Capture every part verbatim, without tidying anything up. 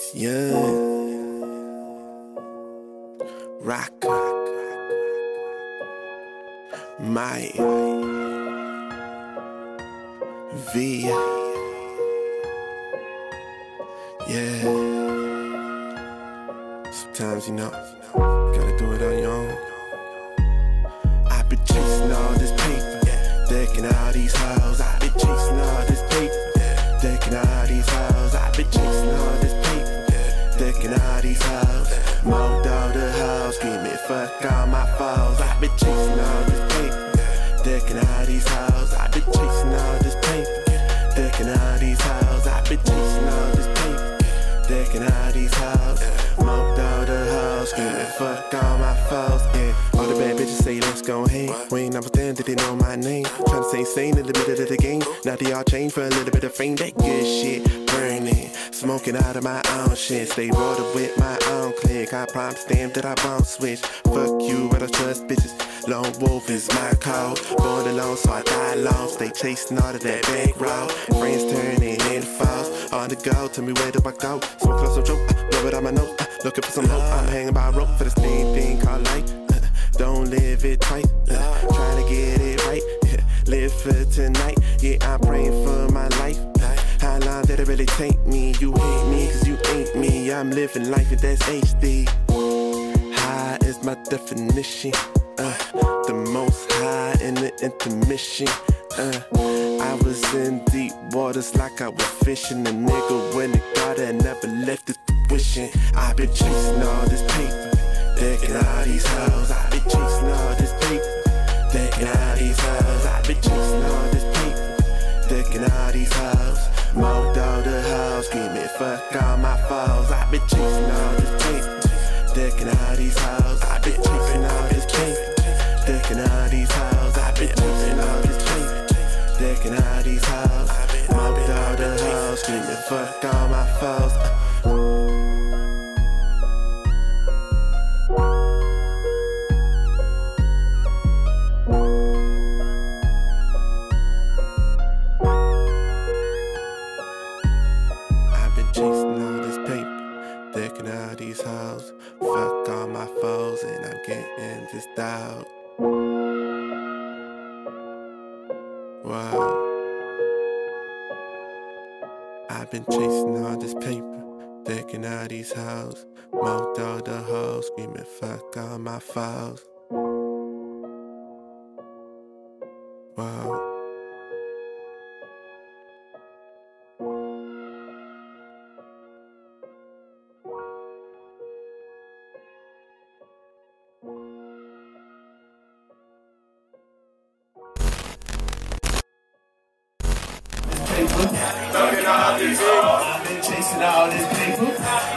It's young Rock My V. Yeah. Sometimes you know, gotta do it on your own. I've been chasing all this paper, decking all these hoes. I've been chasing all this paper, decking all these hoes. I've been chasing all this paper, decking all these hoes. More daughter hoes, screaming fuck all my foes. I've been chasing all this paper, decking all these hoes. I've been chasing all this paper, decking all these hoes. I've been chasing all this paper, decking all these hoes. Smoked all the hoes, screaming fuck all my foes. Yeah, all the bad bitches say let's go hang. When I was there, did they know my name? Trying to stay sane in the middle of the game. Now they all change for a little bit of fame. That good shit burning, smoking out of my own shit. Stay water with my own clique. I promise them that I won't switch. Fuck you, I don't trust bitches. Lone wolf is my call. Born alone, so I die alone. Stay chasing all of that bankroll. Friends turning in falls. On the go, tell me where do I go? So close, some joke, uh, blow it on my nose. Uh, looking for some hope, I'm hanging by a rope for this thing, thing called life. Uh, don't live it twice. Uh, trying to get it right. Yeah, live for tonight. Yeah, I'm praying for my life. How long did it really take me? You hate me, cause you ain't me. I'm living life, and that's H D. High is my definition. Uh, the most high in the intermission. Uh, I was in deep waters like I was fishing. A nigga went and got it, never left it wishing. I've been chasing all this paper, decking all these hoes. I've been chasing all this paper, decking all these hoes. I've been chasing all this paper, decking all these hoes. Mowed all the hoes, screaming fuck all my foes. I've been chasing all this paper, decking all these hoes. I've been chasing all this paper, decking all these hoes. I've been chasing all this paper, decking all these hoes. Mowed all the hoes, screaming fuck all my foes. I've been chasing all this paper, decking all these hoes. Fuck all my foes, and I'm getting this dog. Wow. I've been chasing all this paper, decking all these hoes. Mowed all the hoes, screaming fuck all my foes. Wow. I've been chasing all this paper,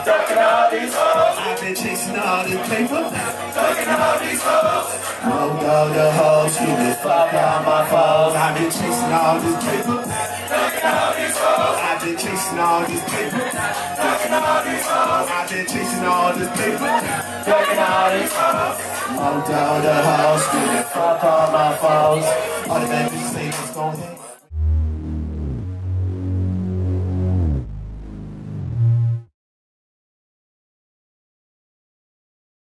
ducking all these hoes. I've been chasing all this paper, ducking all these hoes. Mowed all the hoes, screaming fuck all my foes. I've been chasing all this paper, ducking all these hoes. I've been chasing all this paper, ducking all these hoes. I've been chasing all this paper, ducking all these hoes. Mowed all the hoes, screaming fuck all my foes.